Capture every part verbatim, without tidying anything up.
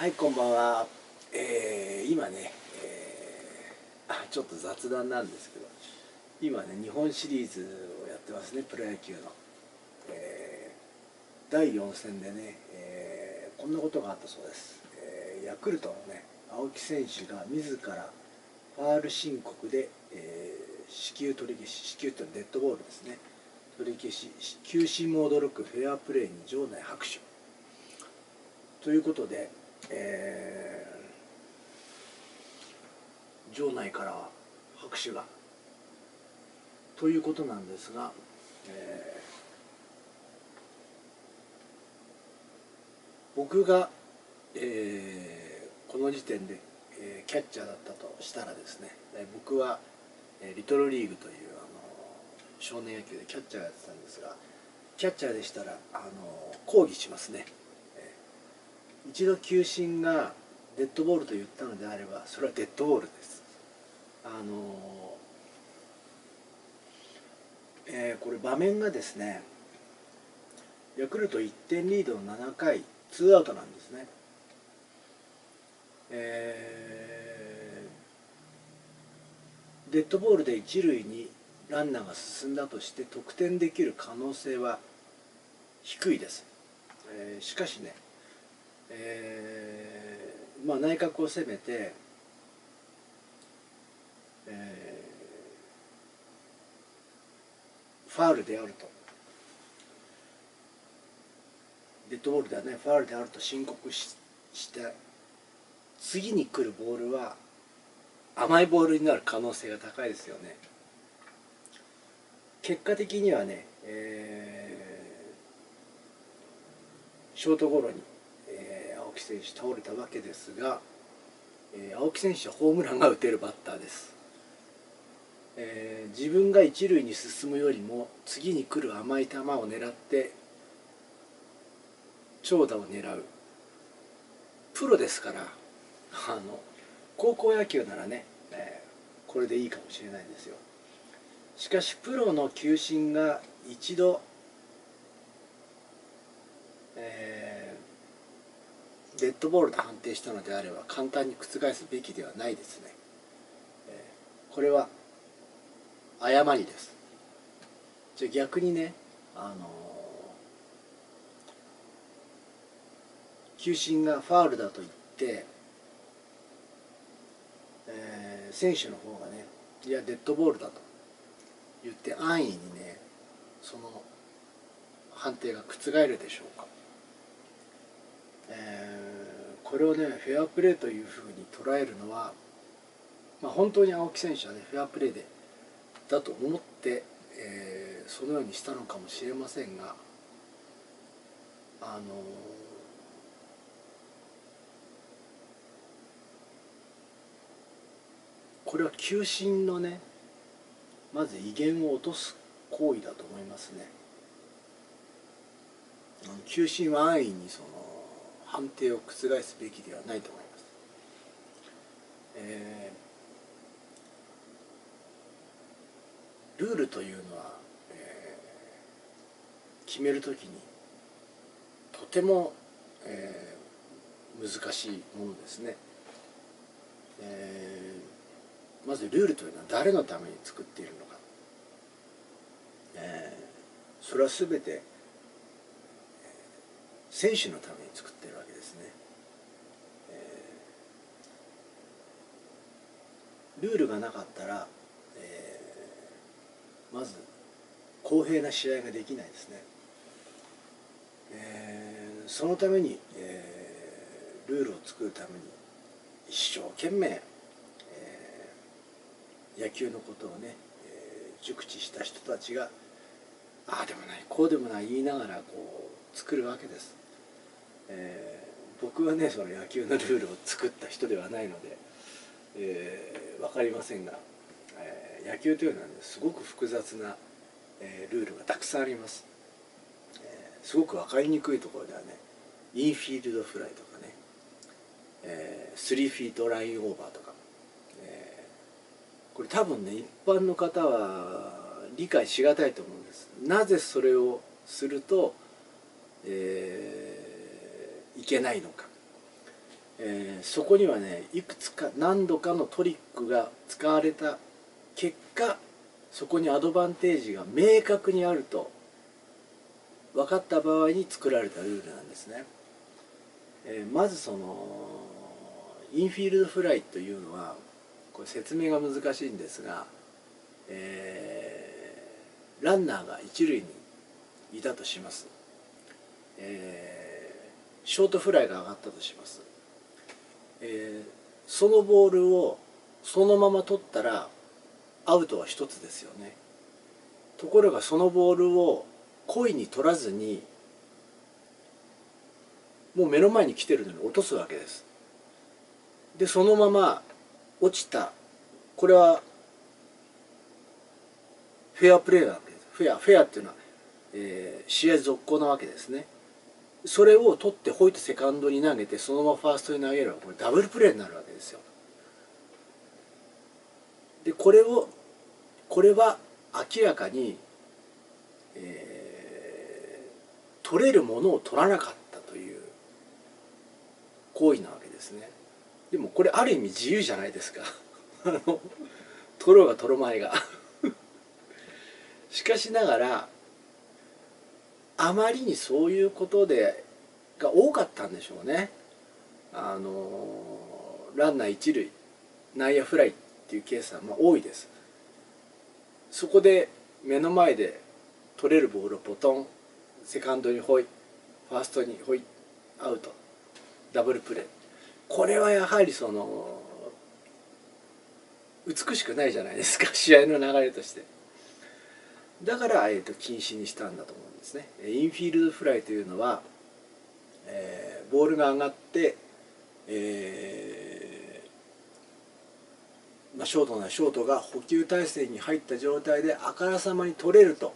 はい、こんばんは。えー、今ね、えー、あ、ちょっと雑談なんですけど、今ね、日本シリーズをやってますね、プロ野球の。えー、だいよん戦でね、えー、こんなことがあったそうです。えー、ヤクルトのね、青木選手が自らファール申告で、えー、四球取り消し、四球ってのはデッドボールですね、取り消し、球審も驚くフェアプレーに場内拍手。ということで、えー、場内からは拍手がということなんですが、えー、僕が、えー、この時点で、えー、キャッチャーだったとしたらですね、僕はリトルリーグというあの少年野球でキャッチャーやってたんですが、キャッチャーでしたらあの抗議しますね。一度球審がデッドボールと言ったのであれば、それはデッドボールです。あのえー、これ場面がですね、ヤクルトいってんリードのななかいツーアウトなんですね。えー、デッドボールで一塁にランナーが進んだとして得点できる可能性は低いです。えー、しかしね、えーまあ、内角を攻めて、えー、ファウルであるとデッドボールではね、ファウルであると申告 し, して次に来るボールは甘いボールになる可能性が高いですよね。結果的にはね、えー、ショートゴロに青木選手倒れたわけですが、えー、青木選手はホームランが打てるバッターです、えー、自分が一塁に進むよりも次に来る甘い球を狙って長打を狙うプロですから、あの高校野球ならね、えー、これでいいかもしれないですよ。しかしプロの球審が一度、えーデッドボールと判定したのであれば簡単に覆すべきではないですね。これは誤りです。じゃあ逆にね、あの球審がファウルだと言って、えー、選手の方がね、いやデッドボールだと言って安易にね、その判定が覆るでしょうか。えー、これをね、フェアプレーというふうに捉えるのは、まあ、本当に青木選手はね、フェアプレーでだと思って、えー、そのようにしたのかもしれませんが、あのー、これは球審のね、まず威厳を落とす行為だと思いますね。球審は安易にその判定を覆すべきではないと思います、えー、ルールというのは、えー、決めるときにとても、えー、難しいものですね、えー、まずルールというのは誰のために作っているのか、えー、それは全て選手のために作っているわけですね、えー、ルールがなかったら、えー、まず公平な試合ができないですね、えー、そのために、えー、ルールを作るために一生懸命、えー、野球のことをね、えー、熟知した人たちがああでもないこうでもない言いながらこう作るわけです。えー、僕はね、その野球のルールを作った人ではないので、えー、分かりませんが、えー、野球というのは、ね、すごく複雑な、えー、ルールがたくさんあります、えー、すごく分かりにくいところではね、インフィールドフライとかね、えー、スリーフィートラインオーバーとか、えー、これ多分ね、一般の方は理解しがたいと思うんです。なぜそれをすると、えーいけないのか、えー、そこにはねいくつか何度かのトリックが使われた結果、そこにアドバンテージが明確にあると分かった場合に作られたルールなんですね。えー、まずそのインフィールドフライというのはこれ説明が難しいんですが、えー、ランナーが一塁にいたとします、えー、ショートフライが上がったとします、えー、そのボールをそのまま取ったらアウトは一つですよね。ところがそのボールを故意に取らずにもう目の前に来てるのに落とすわけです。でそのまま落ちた、これはフェアプレーなわけです。フェアフェアっていうのは、えー、試合続行なわけですね。それを取ってほいとセカンドに投げてそのままファーストに投げればこれダブルプレーになるわけですよ。でこれをこれは明らかに、えー、取れるものを取らなかったという行為なわけですね。でもこれある意味自由じゃないですかあの取ろうが取る前がしかしながらあまりにそういうことでが多かったんでしょうね。あのランナー一塁内野フライっていうケースはまあ多いです。そこで目の前で取れるボールをポトン、セカンドにホイ、ファーストにホイ、アウト、ダブルプレー、これはやはりその美しくないじゃないですか試合の流れとして。だから、えー、と禁止にしたんだと思うんですね。インフィールドフライというのは、えー、ボールが上がって、えーまあ、ショートならショートが捕球体勢に入った状態であからさまに取れると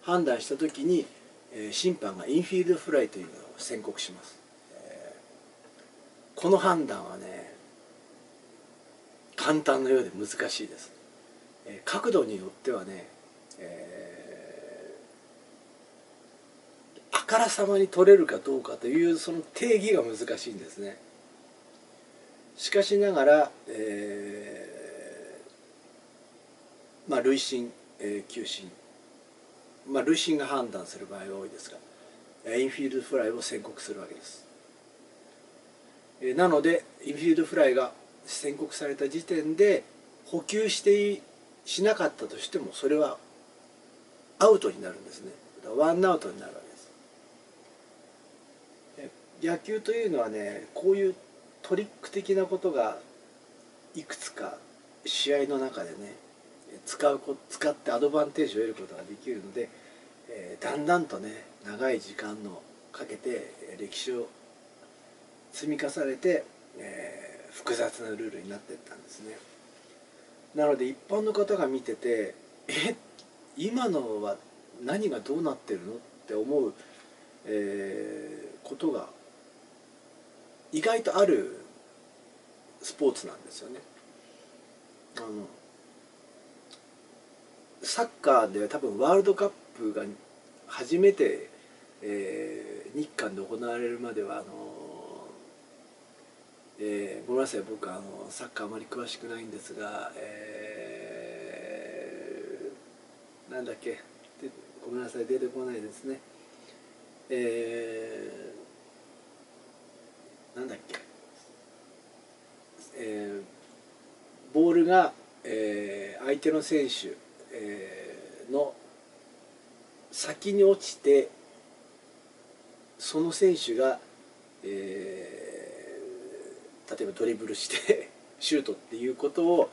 判断した時に、えー、審判がインフィールドフライというのを宣告します。えー、この判断はね簡単のようで難しいです。えー、角度によってはねえー、あからさまに取れるかどうかというその定義が難しいんですね。しかしながら、えー、まあ塁審、えー、球審、まあ塁審が判断する場合が多いですが、インフィールドフライを宣告するわけです。えー、なのでインフィールドフライが宣告された時点で捕球してしなかったとしてもそれはアウトになるんですね。ワンアウトになるわけです。野球というのはねこういうトリック的なことがいくつか試合の中でね使うこ使ってアドバンテージを得ることができるので、えー、だんだんとね長い時間のかけて歴史を積み重ねて、えー、複雑なルールになっていったんですね。なので一般の方が見ててえっ今のは何がどうなってるのって思う、えー、ことが意外とあるスポーツなんですよね。あのサッカーでは多分ワールドカップが初めて、えー、日韓で行われるまではあの、えー、ごめんなさい僕あのサッカーあまり詳しくないんですが、えーなんだっけごめんなさい出てこないですね。えー、なんだっけ、えー、ボールが、えー、相手の選手、えー、の先に落ちてその選手が、えー、例えばドリブルしてシュートっていうことを、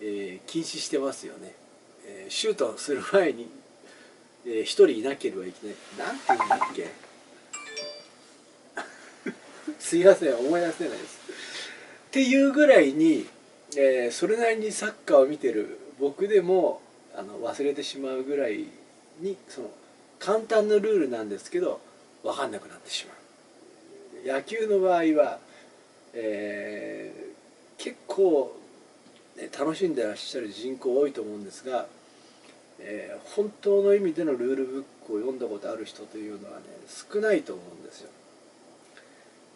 えー、禁止してますよね。シュートをする前に一、えー、人いなければいけない。なんて言うんだっけすいません思い出せないですっていうぐらいに、えー、それなりにサッカーを見てる僕でもあの忘れてしまうぐらいにその簡単なルールなんですけど分かんなくなってしまう。野球の場合は、えー、結構楽しんでらっしゃる人口多いと思うんですが、えー、本当の意味でのルールブックを読んだことある人というのはね少ないと思うんですよ。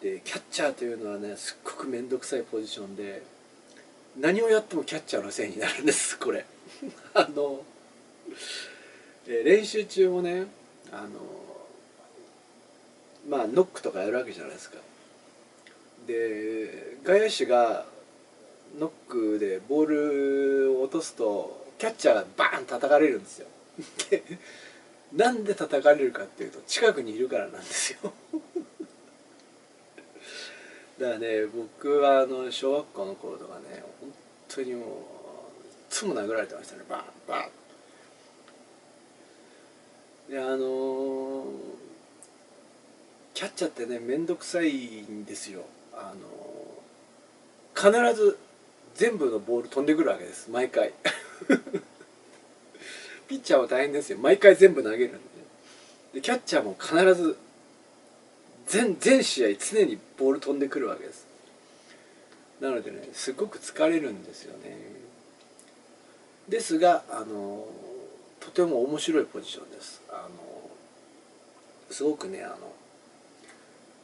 でキャッチャーというのはね、すっごく面倒くさいポジションで、何をやってもキャッチャーのせいになるんです、これ。あの練習中もね、あのまあノックとかやるわけじゃないですか。で外野手がノックでボールを落とすとキャッチャーがバーン叩かれるんですよ。でなんで叩かれるかっていうと、近くにいるからなんですよ。だからね、僕はあの小学校の頃とかね、本当にもういつも殴られてましたね、バーンバーン。であのー、キャッチャーってね面倒くさいんですよ。あのー、必ず全部のボール飛んでくるわけです、毎回。ピッチャーは大変ですよ、毎回全部投げるんで。でキャッチャーも必ず 全, 全試合常にボール飛んでくるわけです。なのでね、すごく疲れるんですよね。ですがあのーとても面白いポジションです。あのすごくね、あの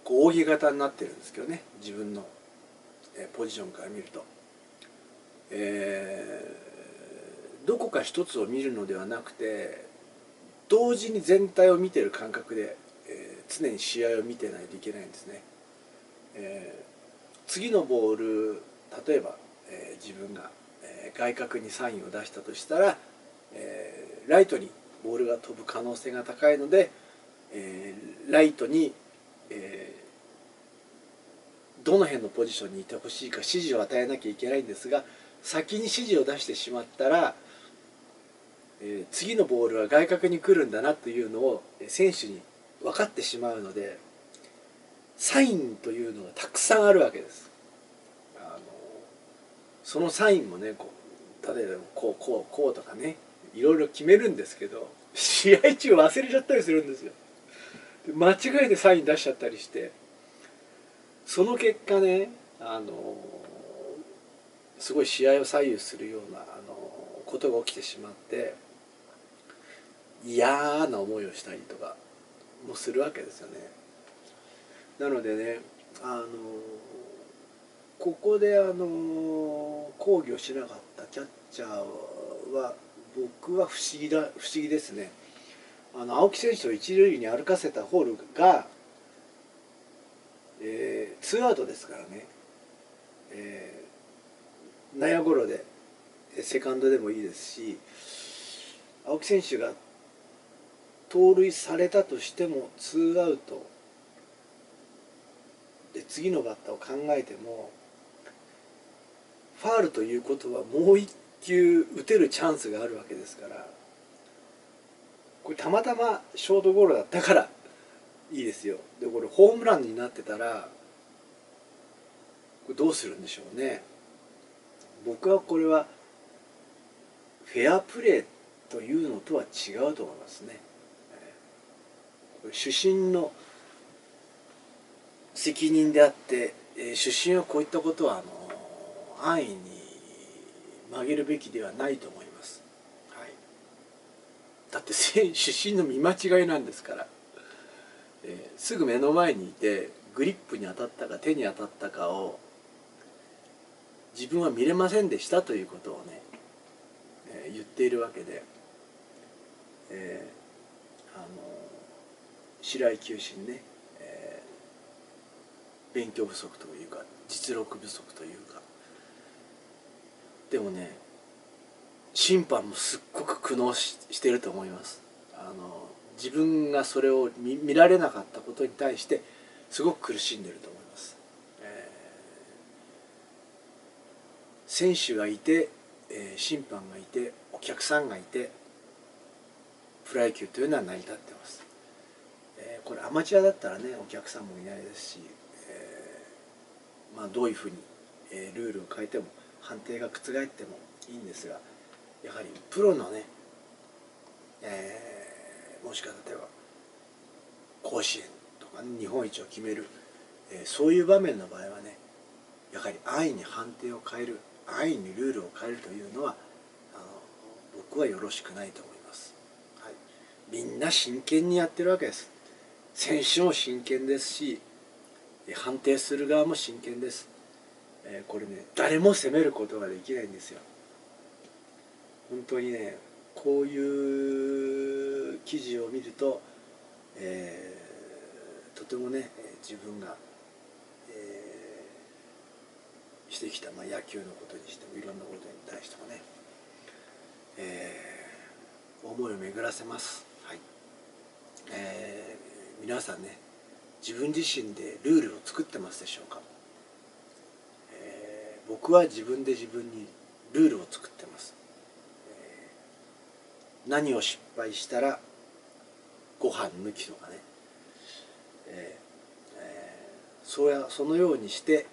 こう扇形になってるんですけどね、自分のえポジションから見ると、えー、どこか一つを見るのではなくて、同時に全体を見てる感覚で、えー、常に試合を見てないといけないんですね。えー、次のボール、例えば、えー、自分が、えー、外角にサインを出したとしたら、えーライトにボールが飛ぶ可能性が高いので、えー、ライトに、えー、どの辺のポジションにいてほしいか指示を与えなきゃいけないんですが、先に指示を出してしまったら、えー、次のボールは外角に来るんだなというのを選手に分かってしまうので、サインというのがたくさんあるわけです。あのそのサインもね、こう例えばこうこうこうとかね、いろいろ決めるんですけど、試合中忘れちゃったりするんですよ。間違えてサイン出しちゃったりして、その結果ね、あのすごい試合を左右するようなあのことが起きてしまって、嫌な思いをしたりとかもするわけですよね。なのでね、あのここであの抗議をしなかったキャッチャーは僕は不思議だ、不思議ですね。あの青木選手を一塁に歩かせたホールが、えー、ツーアウトですからね、えー、内野ゴロでセカンドでもいいですし、青木選手が盗塁されたとしてもツーアウトで次のバッターを考えても、ファウルということはもう一回球打てるチャンスがあるわけですから、これたまたまショートゴロだったからいいですよ。でこれホームランになってたらこれどうするんでしょうね。僕はこれはフェアプレーというのとは違うと思いますね。これ主審の責任であって、主審はこういったことはあの安易に曲げるべきではないと思います。はい、だって主審の見間違いなんですから、えー、すぐ目の前にいてグリップに当たったか手に当たったかを自分は見れませんでしたということをね、えー、言っているわけで、えーあのー、白井球審ね、えー、勉強不足というか実力不足というか。でもね、審判もすっごく苦悩 し, してると思います。あの自分がそれを 見, 見られなかったことに対してすごく苦しんでると思います、えー、選手がいて、えー、審判がいて、お客さんがいて、プロ野球というのは成り立ってます、えー、これアマチュアだったらね、お客さんもいないですし、えーまあ、どういうふうに、えー、ルールを変えても判定が覆ってもいいんですが、やはりプロのね、えー、もしか例えば甲子園とか、ね、日本一を決める、えー、そういう場面の場合はね、やはり安易に判定を変える、安易にルールを変えるというのはあの僕はよろしくないと思います、はい、みんな真剣にやってるわけです。選手も真剣ですし、判定する側も真剣です。えー、これね、誰も責めることができないんですよ。本当にね、こういう記事を見ると、えー、とてもね、自分が、えー、してきた、まあ、野球のことにしてもいろんなことに対してもね、えー、思いを巡らせます。はい。えー、皆さんね、自分自身でルールを作ってますでしょうか。えー、僕は自分で自分にルールを作ってます。えー、何を失敗したらご飯抜きとかね、えーえー、そうやそのようにして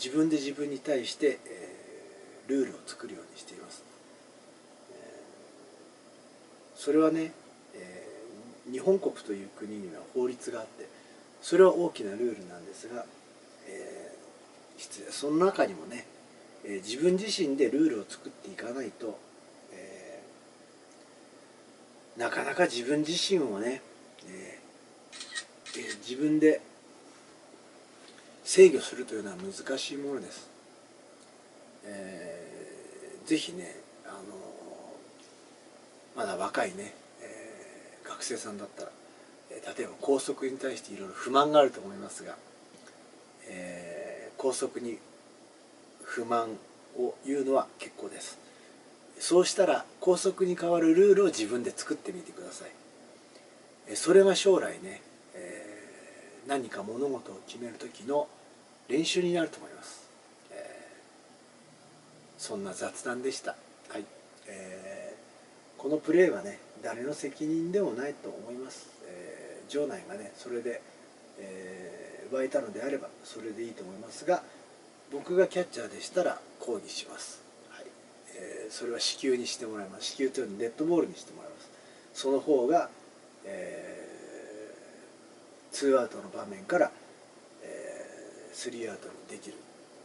自分で自分に対して、えー、ルールを作るようにしています。えー、それはね、えー、日本国という国には法律があって、それは大きなルールなんですが、えー、その中にもね、えー、自分自身でルールを作っていかないと、えー、なかなか自分自身をね、えーえー、自分で制御するというのは難しいものです。えー、ぜひね、あのまだ若いね、えー、学生さんだったら、例えば校則に対していろいろ不満があると思いますが、えー、校則に不満を言うのは結構です。そうしたら校則に代わるルールを自分で作ってみてください。それが将来ね、えー、何か物事を決める時の練習になると思います。えー、そんな雑談でした。はい。えー、このプレーはね、誰の責任でもないと思います。場内がね、それで、えー、湧いたのであればそれでいいと思いますが、僕がキャッチャーでしたら抗議します。はい。えー、それは四球にしてもらいます。四球というのはデッドボールにしてもらいます。その方が、えー、ツーアウトの場面から、えー、スリーアウトにできる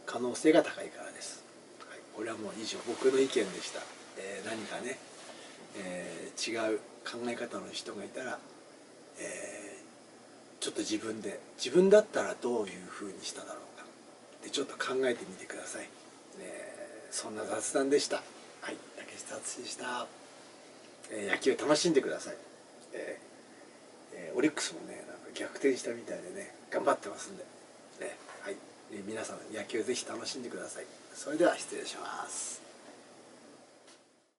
可能性が高いからです。はい、これはもう以上、僕の意見でした。えー、何かね、えー、違う考え方の人がいたら、えー、ちょっと自分で自分だったらどういうふうにしただろうかでちょっと考えてみてください。えー、そんな雑談でした。はい、竹下敦でした。えー、野球楽しんでください。えーえー、オリックスもね、なんか逆転したみたいでね、頑張ってますんで、ね、はい、えー、皆さん野球ぜひ楽しんでください。それでは失礼します。